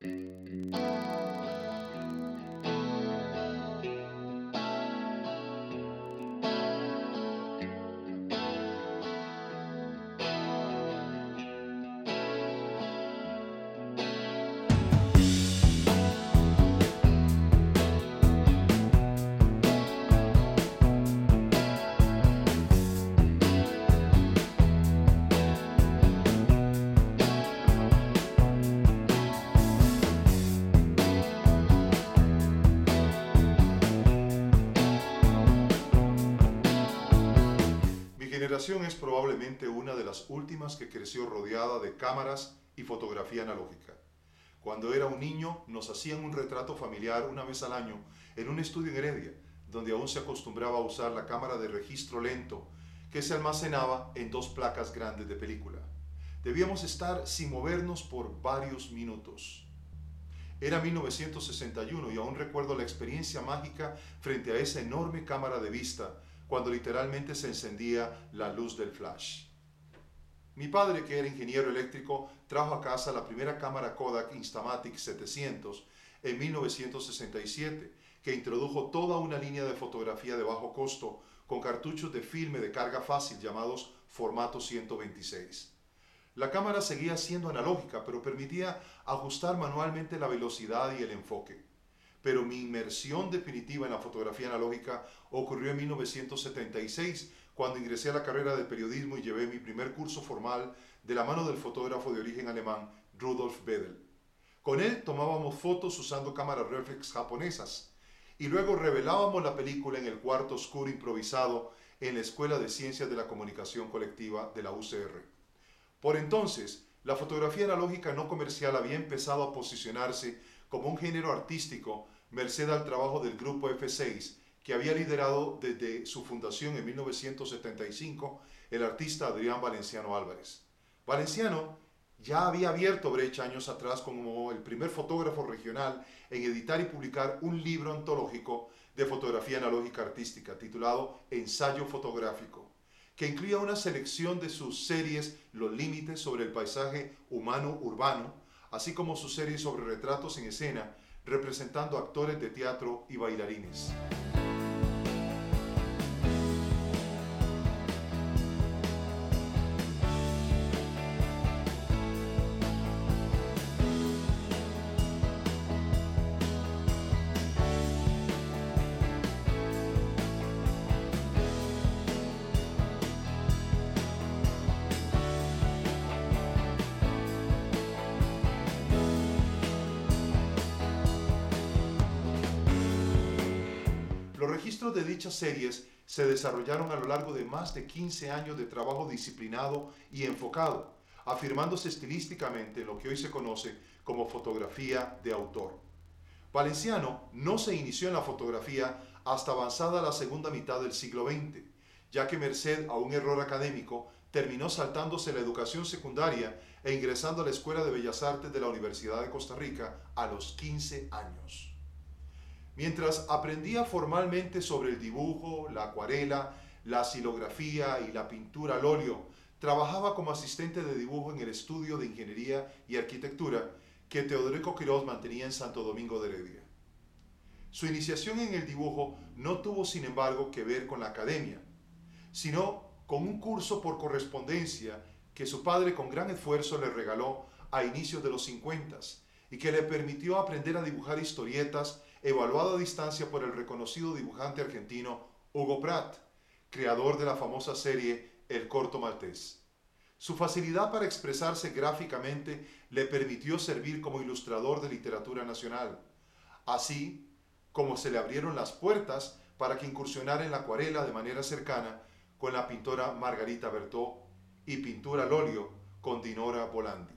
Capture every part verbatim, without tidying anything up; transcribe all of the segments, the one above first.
Es probablemente una de las últimas que creció rodeada de cámaras y fotografía analógica. Cuando era un niño nos hacían un retrato familiar una vez al año en un estudio en Heredia, donde aún se acostumbraba a usar la cámara de registro lento que se almacenaba en dos placas grandes de película. Debíamos estar sin movernos por varios minutos. Era mil novecientos sesenta y uno y aún recuerdo la experiencia mágica frente a esa enorme cámara de vista cuando literalmente se encendía la luz del flash. Mi padre, que era ingeniero eléctrico, trajo a casa la primera cámara Kodak Instamatic setecientos en mil novecientos sesenta y siete, que introdujo toda una línea de fotografía de bajo costo con cartuchos de filme de carga fácil llamados formato ciento veintiséis. La cámara seguía siendo analógica, pero permitía ajustar manualmente la velocidad y el enfoque. Pero mi inmersión definitiva en la fotografía analógica ocurrió en mil novecientos setenta y seis, cuando ingresé a la carrera de periodismo y llevé mi primer curso formal de la mano del fotógrafo de origen alemán Rudolf Wedel. Con él tomábamos fotos usando cámaras reflex japonesas y luego revelábamos la película en el cuarto oscuro improvisado en la Escuela de Ciencias de la Comunicación Colectiva de la U C R. Por entonces, la fotografía analógica no comercial había empezado a posicionarse como un género artístico, merced al trabajo del grupo F seis, que había liderado desde su fundación en mil novecientos setenta y cinco el artista Adrián Valenciano Álvarez. Valenciano ya había abierto brecha años atrás como el primer fotógrafo regional en editar y publicar un libro antológico de fotografía analógica artística, titulado Ensayo Fotográfico, que incluía una selección de sus series Los Límites sobre el paisaje humano-urbano, así como su serie sobre retratos en escena, representando actores de teatro y bailarines. De dichas series se desarrollaron a lo largo de más de quince años de trabajo disciplinado y enfocado, afirmándose estilísticamente en lo que hoy se conoce como fotografía de autor. Valenciano no se inició en la fotografía hasta avanzada la segunda mitad del siglo veinte, ya que merced a un error académico terminó saltándose la educación secundaria e ingresando a la Escuela de Bellas Artes de la Universidad de Costa Rica a los quince años. Mientras aprendía formalmente sobre el dibujo, la acuarela, la xilografía y la pintura al óleo, trabajaba como asistente de dibujo en el estudio de Ingeniería y Arquitectura que Teodoro Quirós mantenía en Santo Domingo de Heredia. Su iniciación en el dibujo no tuvo, sin embargo, que ver con la academia, sino con un curso por correspondencia que su padre con gran esfuerzo le regaló a inicios de los cincuentas y que le permitió aprender a dibujar historietas, evaluado a distancia por el reconocido dibujante argentino Hugo Pratt, creador de la famosa serie El Corto Maltés. Su facilidad para expresarse gráficamente le permitió servir como ilustrador de literatura nacional, así como se le abrieron las puertas para que incursionara en la acuarela de manera cercana con la pintora Margarita Bertó y pintura al óleo con Dinora Polandi.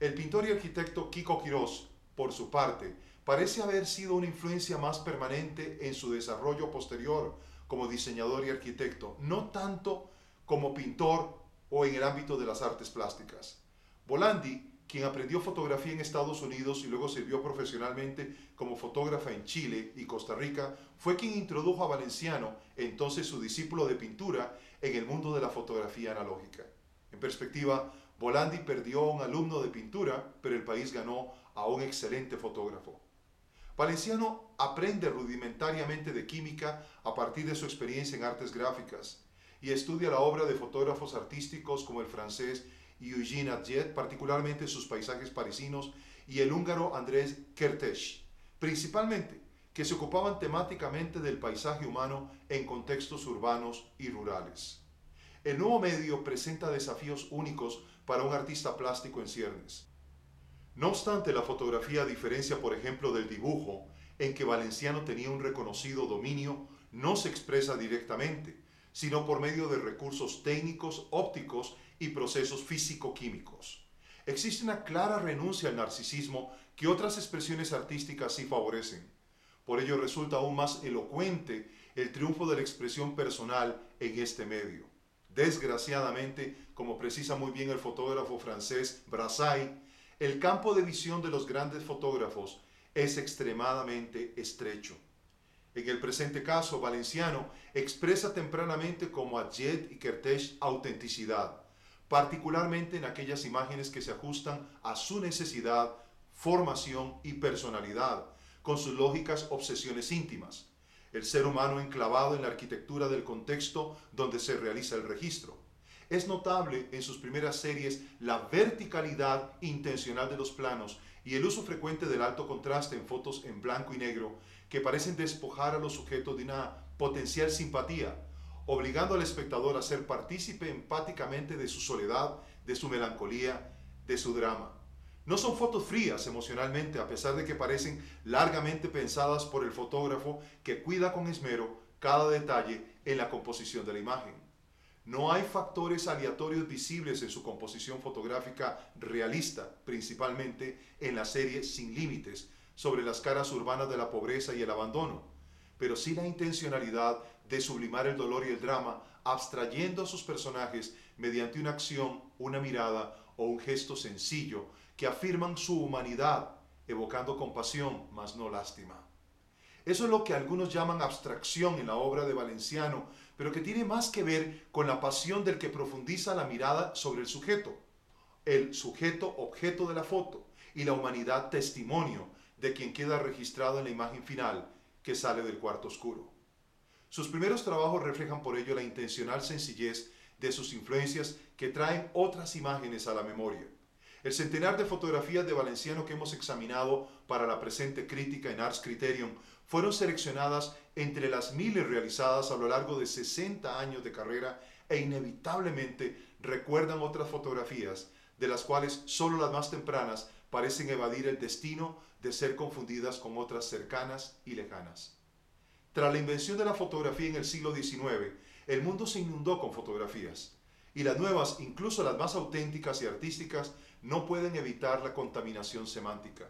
El pintor y arquitecto Kiko Quiroz, por su parte, parece haber sido una influencia más permanente en su desarrollo posterior como diseñador y arquitecto, no tanto como pintor o en el ámbito de las artes plásticas. Polandi, quien aprendió fotografía en Estados Unidos y luego sirvió profesionalmente como fotógrafa en Chile y Costa Rica, fue quien introdujo a Valenciano, entonces su discípulo de pintura, en el mundo de la fotografía analógica. En perspectiva, Polandi perdió a un alumno de pintura, pero el país ganó a un excelente fotógrafo. Valenciano aprende rudimentariamente de química a partir de su experiencia en artes gráficas y estudia la obra de fotógrafos artísticos como el francés Eugène Atget, particularmente sus paisajes parisinos, y el húngaro Andrés Kertész, principalmente, que se ocupaban temáticamente del paisaje humano en contextos urbanos y rurales. El nuevo medio presenta desafíos únicos para un artista plástico en ciernes. No obstante, la fotografía, a diferencia, por ejemplo, del dibujo, en que Valenciano tenía un reconocido dominio, no se expresa directamente, sino por medio de recursos técnicos, ópticos y procesos físico-químicos. Existe una clara renuncia al narcisismo que otras expresiones artísticas sí favorecen. Por ello resulta aún más elocuente el triunfo de la expresión personal en este medio. Desgraciadamente, como precisa muy bien el fotógrafo francés Brassaï, el campo de visión de los grandes fotógrafos es extremadamente estrecho. En el presente caso, Valenciano expresa tempranamente como Atget y Kertész autenticidad, particularmente en aquellas imágenes que se ajustan a su necesidad, formación y personalidad, con sus lógicas obsesiones íntimas. El ser humano enclavado en la arquitectura del contexto donde se realiza el registro. Es notable en sus primeras series la verticalidad intencional de los planos y el uso frecuente del alto contraste en fotos en blanco y negro que parecen despojar a los sujetos de una potencial simpatía, obligando al espectador a ser partícipe empáticamente de su soledad, de su melancolía, de su drama. No son fotos frías emocionalmente, a pesar de que parecen largamente pensadas por el fotógrafo que cuida con esmero cada detalle en la composición de la imagen. No hay factores aleatorios visibles en su composición fotográfica realista, principalmente en la serie Sin Límites, sobre las caras urbanas de la pobreza y el abandono, pero sí la intencionalidad de sublimar el dolor y el drama, abstrayendo a sus personajes mediante una acción, una mirada o un gesto sencillo, que afirman su humanidad, evocando compasión, mas no lástima. Eso es lo que algunos llaman abstracción en la obra de Valenciano, pero que tiene más que ver con la pasión del que profundiza la mirada sobre el sujeto, el sujeto objeto de la foto, y la humanidad testimonio de quien queda registrado en la imagen final que sale del cuarto oscuro. Sus primeros trabajos reflejan por ello la intencional sencillez de sus influencias que traen otras imágenes a la memoria. El centenar de fotografías de Valenciano que hemos examinado para la presente crítica en Ars Kriterion fueron seleccionadas entre las miles realizadas a lo largo de sesenta años de carrera e inevitablemente recuerdan otras fotografías, de las cuales solo las más tempranas parecen evadir el destino de ser confundidas con otras cercanas y lejanas. Tras la invención de la fotografía en el siglo diecinueve, el mundo se inundó con fotografías, y las nuevas, incluso las más auténticas y artísticas, no pueden evitar la contaminación semántica.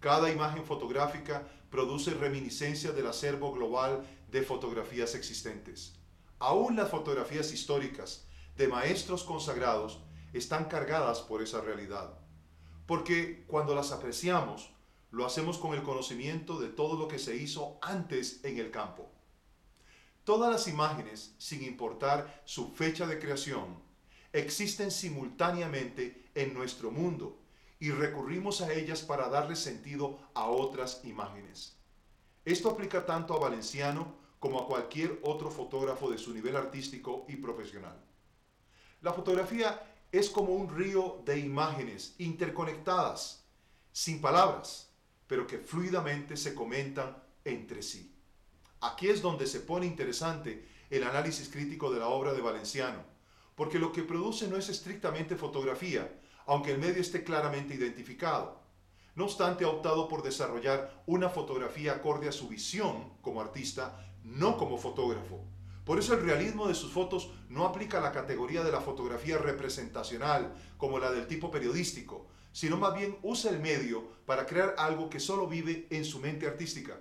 Cada imagen fotográfica produce reminiscencias del acervo global de fotografías existentes. Aún las fotografías históricas de maestros consagrados están cargadas por esa realidad, porque cuando las apreciamos, lo hacemos con el conocimiento de todo lo que se hizo antes en el campo. Todas las imágenes, sin importar su fecha de creación, existen simultáneamente en nuestro mundo y recurrimos a ellas para darle sentido a otras imágenes. Esto aplica tanto a Valenciano como a cualquier otro fotógrafo de su nivel artístico y profesional. La fotografía es como un río de imágenes interconectadas, sin palabras, pero que fluidamente se comentan entre sí. Aquí es donde se pone interesante el análisis crítico de la obra de Valenciano, porque lo que produce no es estrictamente fotografía, aunque el medio esté claramente identificado. No obstante, ha optado por desarrollar una fotografía acorde a su visión como artista, no como fotógrafo. Por eso el realismo de sus fotos no aplica a la categoría de la fotografía representacional, como la del tipo periodístico, sino más bien usa el medio para crear algo que solo vive en su mente artística.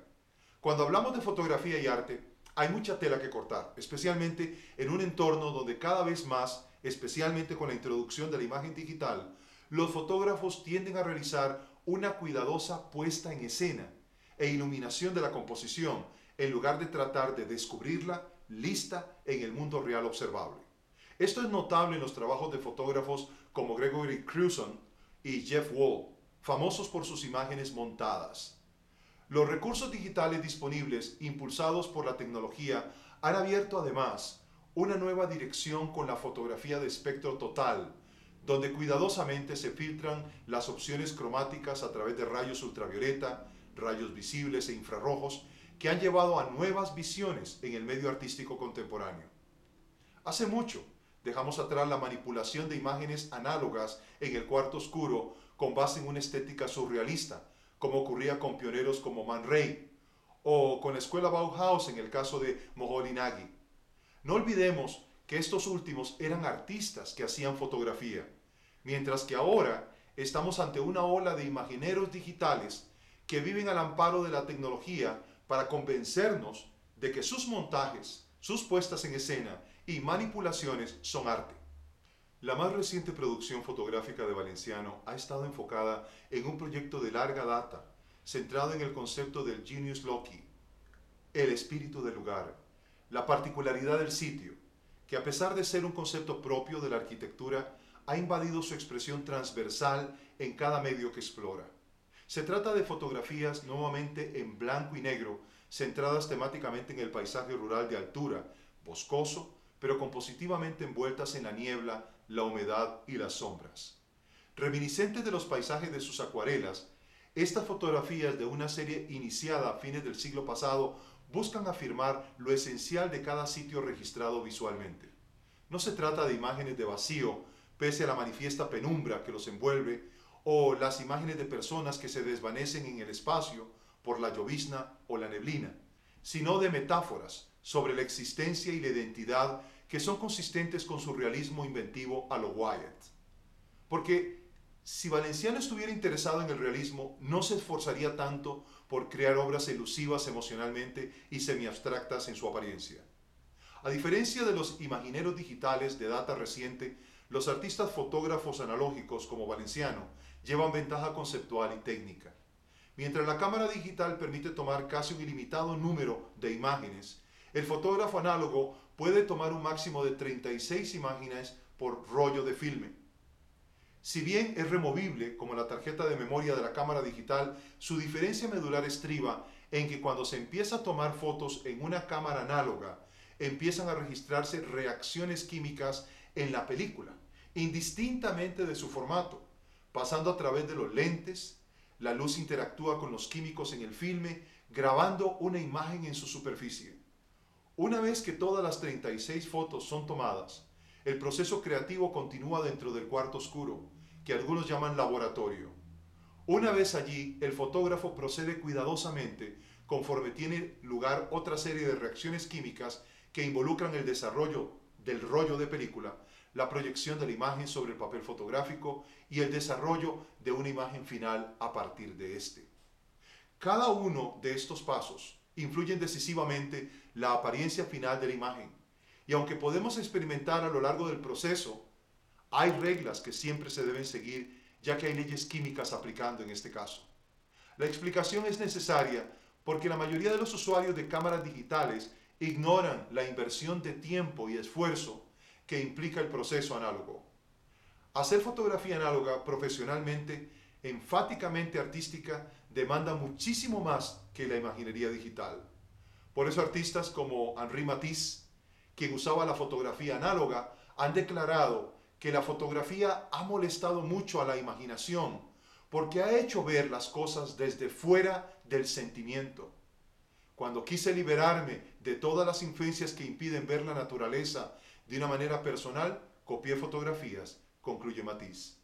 Cuando hablamos de fotografía y arte, hay mucha tela que cortar, especialmente en un entorno donde cada vez más, especialmente con la introducción de la imagen digital, los fotógrafos tienden a realizar una cuidadosa puesta en escena e iluminación de la composición, en lugar de tratar de descubrirla lista en el mundo real observable. Esto es notable en los trabajos de fotógrafos como Gregory Crewdson y Jeff Wall, famosos por sus imágenes montadas. Los recursos digitales disponibles impulsados por la tecnología han abierto además una nueva dirección con la fotografía de espectro total, donde cuidadosamente se filtran las opciones cromáticas a través de rayos ultravioleta, rayos visibles e infrarrojos que han llevado a nuevas visiones en el medio artístico contemporáneo. Hace mucho dejamos atrás la manipulación de imágenes análogas en el cuarto oscuro con base en una estética surrealista, como ocurría con pioneros como Man Ray, o con la escuela Bauhaus en el caso de Moholy-Nagy. No olvidemos que estos últimos eran artistas que hacían fotografía, mientras que ahora estamos ante una ola de imagineros digitales que viven al amparo de la tecnología para convencernos de que sus montajes, sus puestas en escena y manipulaciones son arte. La más reciente producción fotográfica de Valenciano ha estado enfocada en un proyecto de larga data, centrado en el concepto del Genius Loki, el espíritu del lugar, la particularidad del sitio, que a pesar de ser un concepto propio de la arquitectura, ha invadido su expresión transversal en cada medio que explora. Se trata de fotografías nuevamente en blanco y negro, centradas temáticamente en el paisaje rural de altura, boscoso, pero compositivamente envueltas en la niebla, la humedad y las sombras. Reminiscentes de los paisajes de sus acuarelas, estas fotografías de una serie iniciada a fines del siglo pasado buscan afirmar lo esencial de cada sitio registrado visualmente. No se trata de imágenes de vacío, pese a la manifiesta penumbra que los envuelve, o las imágenes de personas que se desvanecen en el espacio por la llovizna o la neblina, sino de metáforas sobre la existencia y la identidad que son consistentes con su realismo inventivo a lo Wyatt. Porque si Valenciano estuviera interesado en el realismo, no se esforzaría tanto por crear obras elusivas emocionalmente y semiabstractas en su apariencia. A diferencia de los imagineros digitales de data reciente, los artistas fotógrafos analógicos como Valenciano llevan ventaja conceptual y técnica. Mientras la cámara digital permite tomar casi un ilimitado número de imágenes, el fotógrafo análogo puede tomar un máximo de treinta y seis imágenes por rollo de filme. Si bien es removible, como la tarjeta de memoria de la cámara digital, su diferencia medular estriba en que cuando se empieza a tomar fotos en una cámara análoga, empiezan a registrarse reacciones químicas en la película, indistintamente de su formato, pasando a través de los lentes. La luz interactúa con los químicos en el filme, grabando una imagen en su superficie. Una vez que todas las treinta y seis fotos son tomadas, el proceso creativo continúa dentro del cuarto oscuro, que algunos llaman laboratorio. Una vez allí, el fotógrafo procede cuidadosamente conforme tiene lugar otra serie de reacciones químicas que involucran el desarrollo del rollo de película, la proyección de la imagen sobre el papel fotográfico y el desarrollo de una imagen final a partir de este. Cada uno de estos pasos influyen decisivamente la apariencia final de la imagen. Y aunque podemos experimentar a lo largo del proceso, hay reglas que siempre se deben seguir, ya que hay leyes químicas aplicando en este caso. La explicación es necesaria porque la mayoría de los usuarios de cámaras digitales ignoran la inversión de tiempo y esfuerzo que implica el proceso análogo. Hacer fotografía análoga profesionalmente, enfáticamente artística, demanda muchísimo más que la imaginería digital. Por eso artistas como Henri Matisse, quien usaba la fotografía análoga, han declarado que la fotografía ha molestado mucho a la imaginación porque ha hecho ver las cosas desde fuera del sentimiento. Cuando quise liberarme de todas las influencias que impiden ver la naturaleza de una manera personal, copié fotografías, concluye Matisse.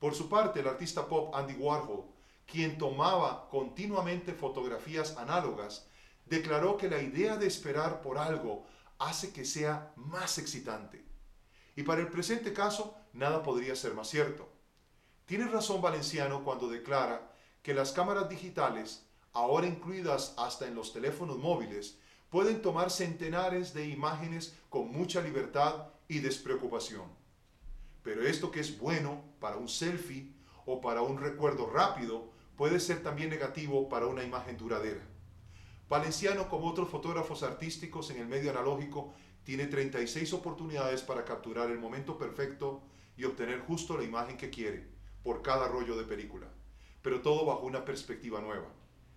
Por su parte, el artista pop Andy Warhol, quien tomaba continuamente fotografías análogas, declaró que la idea de esperar por algo hace que sea más excitante. Y para el presente caso, nada podría ser más cierto. Tiene razón Valenciano cuando declara que las cámaras digitales, ahora incluidas hasta en los teléfonos móviles, pueden tomar centenares de imágenes con mucha libertad y despreocupación. Pero esto que es bueno para un selfie o para un recuerdo rápido, puede ser también negativo para una imagen duradera. Valenciano, como otros fotógrafos artísticos en el medio analógico, tiene treinta y seis oportunidades para capturar el momento perfecto y obtener justo la imagen que quiere, por cada rollo de película. pero todo bajo una perspectiva nueva,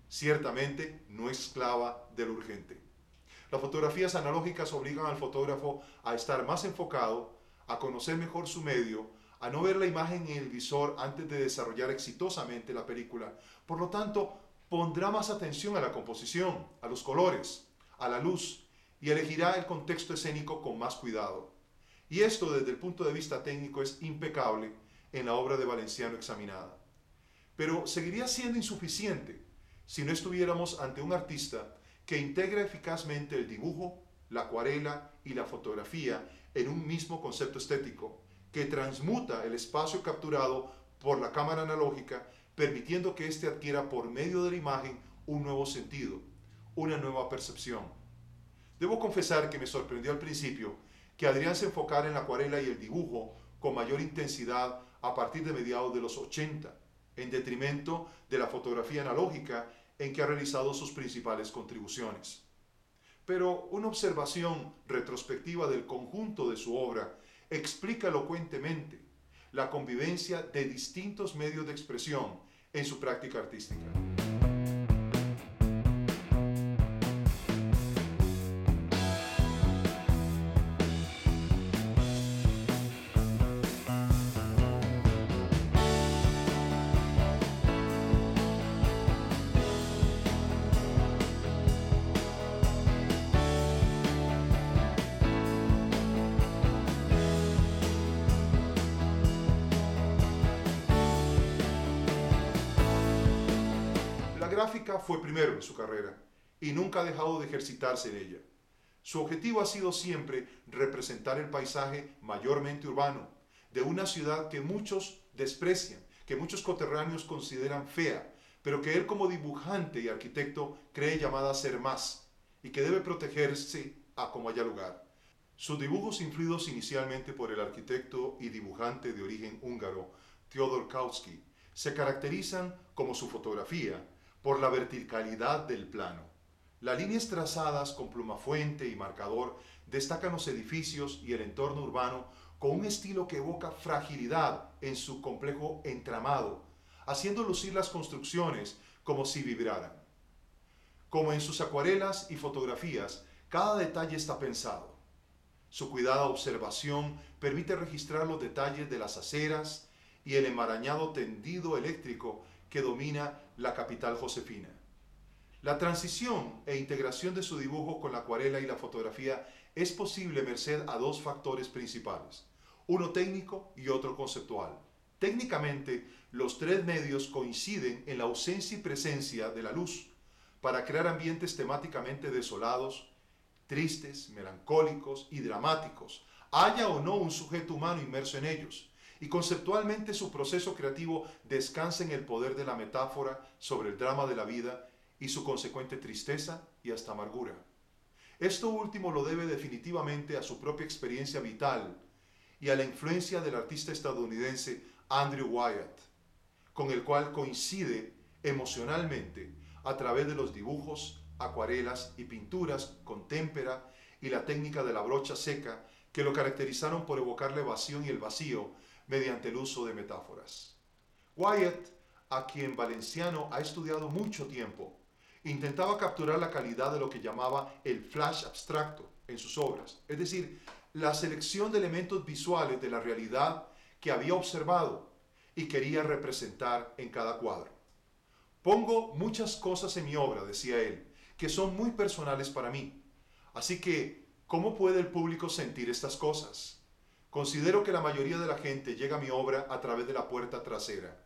ciertamente no esclava del urgente. Las fotografías analógicas obligan al fotógrafo a estar más enfocado, a conocer mejor su medio, a no ver la imagen en el visor antes de desarrollar exitosamente la película. Por lo tanto, pondrá más atención a la composición, a los colores, a la luz, y elegirá el contexto escénico con más cuidado. Y esto, desde el punto de vista técnico, es impecable en la obra de Valenciano examinada. Pero seguiría siendo insuficiente si no estuviéramos ante un artista que integra eficazmente el dibujo, la acuarela y la fotografía en un mismo concepto estético, que transmuta el espacio capturado por la cámara analógica, permitiendo que éste adquiera por medio de la imagen un nuevo sentido, una nueva percepción. Debo confesar que me sorprendió al principio que Adrián se enfocara en la acuarela y el dibujo con mayor intensidad a partir de mediados de los ochenta, en detrimento de la fotografía analógica en que ha realizado sus principales contribuciones. Pero una observación retrospectiva del conjunto de su obra explica elocuentemente la convivencia de distintos medios de expresión en su práctica artística. Fue primero en su carrera y nunca ha dejado de ejercitarse en ella. Su objetivo ha sido siempre representar el paisaje mayormente urbano de una ciudad que muchos desprecian, que muchos coterráneos consideran fea, pero que él como dibujante y arquitecto cree llamada a ser más y que debe protegerse a como haya lugar. Sus dibujos, influidos inicialmente por el arquitecto y dibujante de origen húngaro Theodor Kautsky, se caracterizan, como su fotografía, por la verticalidad del plano. Las líneas trazadas con plumafuente y marcador destacan los edificios y el entorno urbano con un estilo que evoca fragilidad en su complejo entramado, haciendo lucir las construcciones como si vibraran. Como en sus acuarelas y fotografías, cada detalle está pensado. Su cuidada observación permite registrar los detalles de las aceras y el enmarañado tendido eléctrico que domina la capital josefina. La transición e integración de su dibujo con la acuarela y la fotografía es posible merced a dos factores principales, uno técnico y otro conceptual. Técnicamente, los tres medios coinciden en la ausencia y presencia de la luz para crear ambientes temáticamente desolados, tristes, melancólicos y dramáticos, haya o no un sujeto humano inmerso en ellos. Y conceptualmente su proceso creativo descansa en el poder de la metáfora sobre el drama de la vida y su consecuente tristeza y hasta amargura. Esto último lo debe definitivamente a su propia experiencia vital y a la influencia del artista estadounidense Andrew Wyeth, con el cual coincide emocionalmente a través de los dibujos, acuarelas y pinturas con témpera y la técnica de la brocha seca que lo caracterizaron por evocar la evasión y el vacío, mediante el uso de metáforas. Wyatt, a quien Valenciano ha estudiado mucho tiempo, intentaba capturar la calidad de lo que llamaba el flash abstracto en sus obras, es decir, la selección de elementos visuales de la realidad que había observado y quería representar en cada cuadro. Pongo muchas cosas en mi obra, decía él, que son muy personales para mí, así que, ¿cómo puede el público sentir estas cosas? Considero que la mayoría de la gente llega a mi obra a través de la puerta trasera.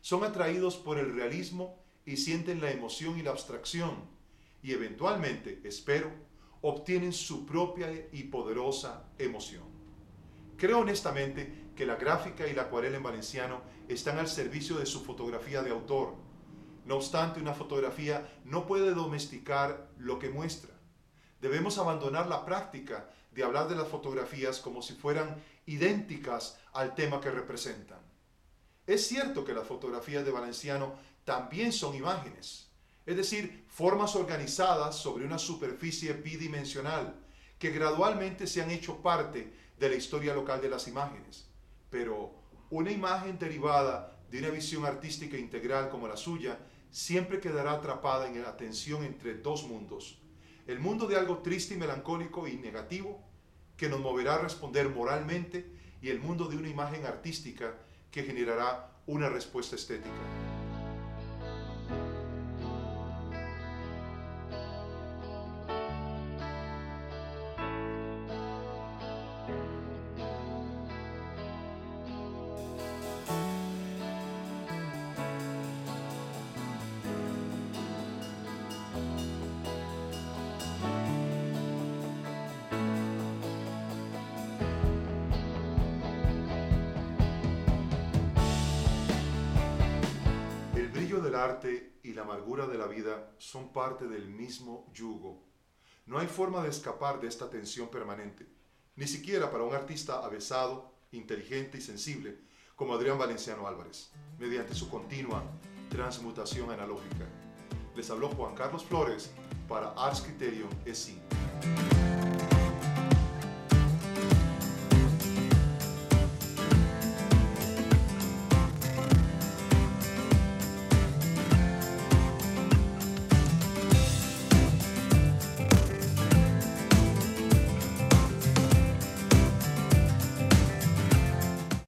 Son atraídos por el realismo y sienten la emoción y la abstracción, y eventualmente, espero, obtienen su propia y poderosa emoción. Creo honestamente que la gráfica y la acuarela en Valenciano están al servicio de su fotografía de autor. No obstante, una fotografía no puede domesticar lo que muestra. Debemos abandonar la práctica de hablar de las fotografías como si fueran idénticas al tema que representan. Es cierto que las fotografías de Valenciano también son imágenes, es decir, formas organizadas sobre una superficie bidimensional que gradualmente se han hecho parte de la historia local de las imágenes. Pero una imagen derivada de una visión artística integral como la suya, siempre quedará atrapada en la tensión entre dos mundos. El mundo de algo triste y melancólico y negativo, que nos moverá a responder moralmente, y el mundo de una imagen artística que generará una respuesta estética. Arte y la amargura de la vida son parte del mismo yugo. No hay forma de escapar de esta tensión permanente, ni siquiera para un artista avesado, inteligente y sensible como Adrián Valenciano Álvarez, mediante su continua transmutación analógica. Les habló Juan Carlos Flores para Ars Kriterion E-Zine.